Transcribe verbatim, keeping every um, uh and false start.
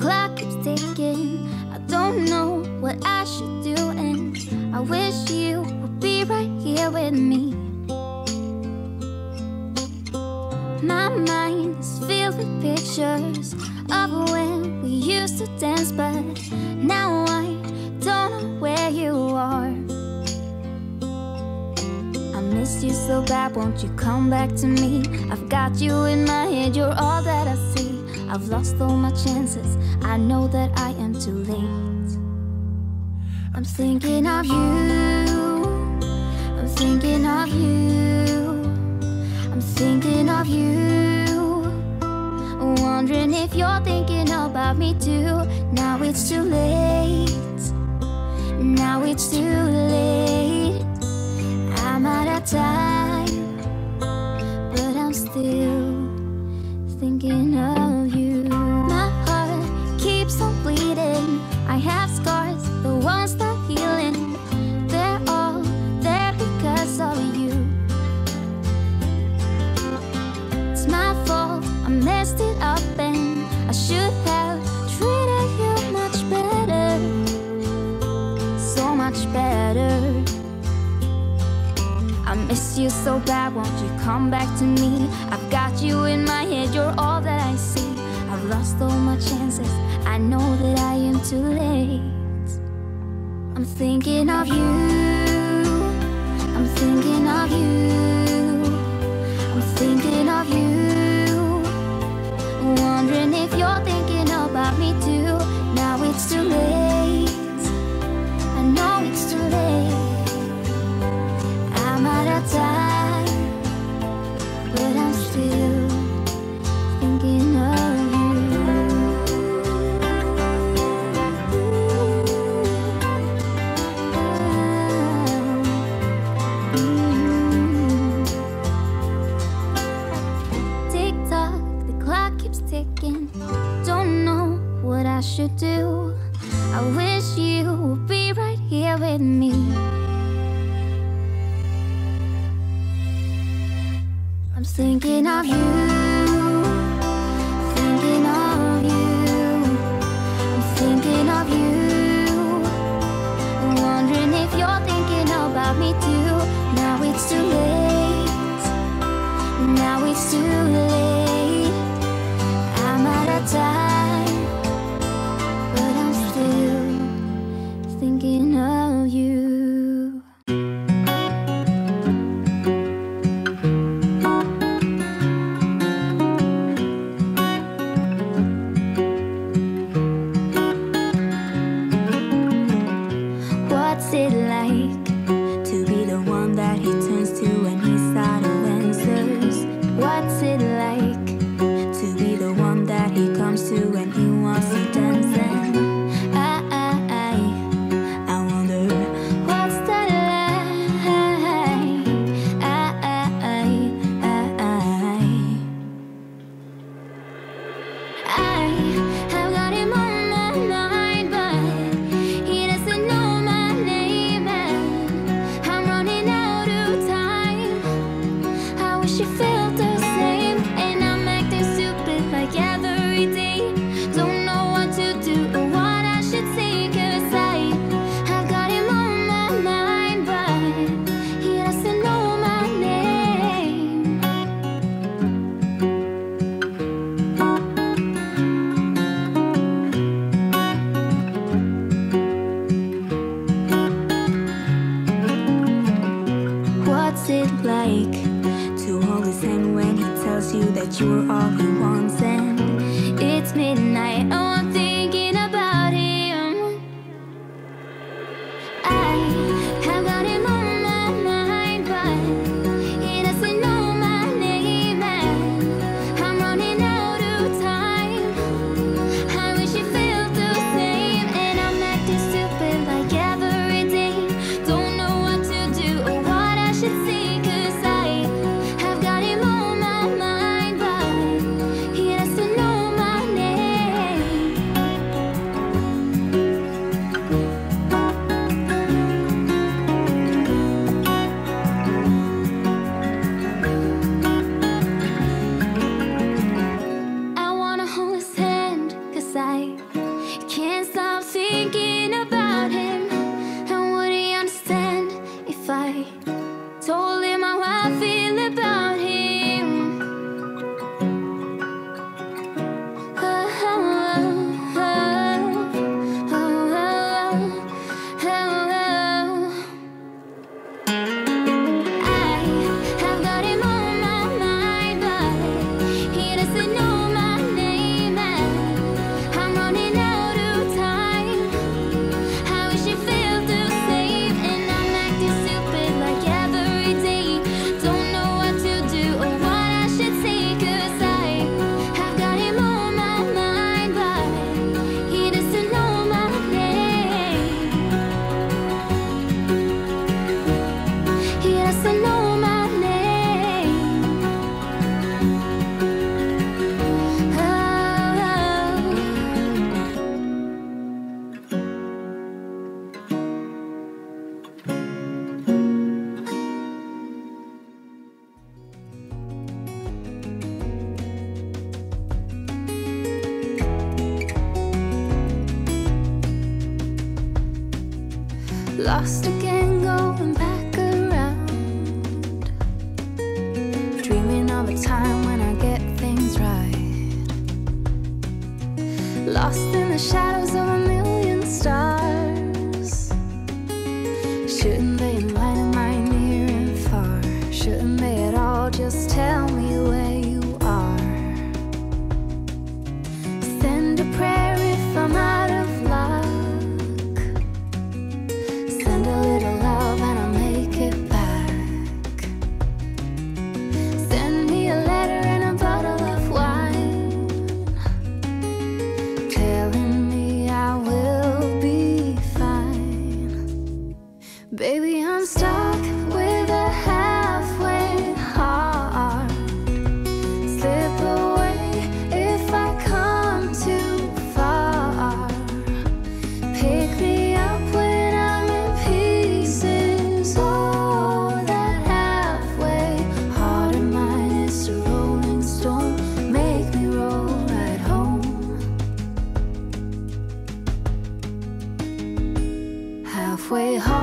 clock keeps ticking. I don't know what I should do, and I wish you would be right here with me. My mind is filled with pictures of when we used to dance, but now I don't know where you are. I miss you so bad, won't you come back to me? I've got you in my head, you're all that I see. I've lost all my chances, I know that I am too late. I'm thinking of you, I'm thinking of you, I'm thinking of you, wondering if you're thinking about me too. Now it's too late, now it's too late. I'm out of time, but I'm still thinking of you. My heart keeps on bleeding. I have scars, the ones not healing. They're all there because of you. It's my fault, I messed it up, and I should have treated you much better, so much better. I miss you so bad, won't you come back to me? I've got you in my head, you're all that I see. I've lost all my chances, I know that I am too late. I'm thinking of you, I'm thinking of you, I'm thinking of you, wondering if you're thinking about me too. Now it's too late, I know it's too late. I'm out of time, but I'm still thinking of you. Mm-hmm. Tick tock, the clock keeps ticking. Don't know what I should do. I wish you would be right here with me. I'm thinking of you, thinking of you, I'm thinking of you, wondering if you're thinking about me too. Now it's too late, now it's too late. I'm out of time, but I'm still thinking of you. 'cause I can't stop thinking about him. And would he understand if I told him how I feel about him? Oh, oh, oh, oh, oh, oh, oh, oh. Lost again, going back around, dreaming of a time when I get things right. Lost in the shadows of a million stars, shouldn't they enlighten my near and far? Shouldn't they at all just tell me where you are? Send a prayer if I'm out of luck, a little love and I'll make it back. Send me a letter and a bottle of wine, telling me I will be fine. Baby, I'm stuck with a halfway heart. Slip away if I come too far. Pick me up when I'm in pain. Way home.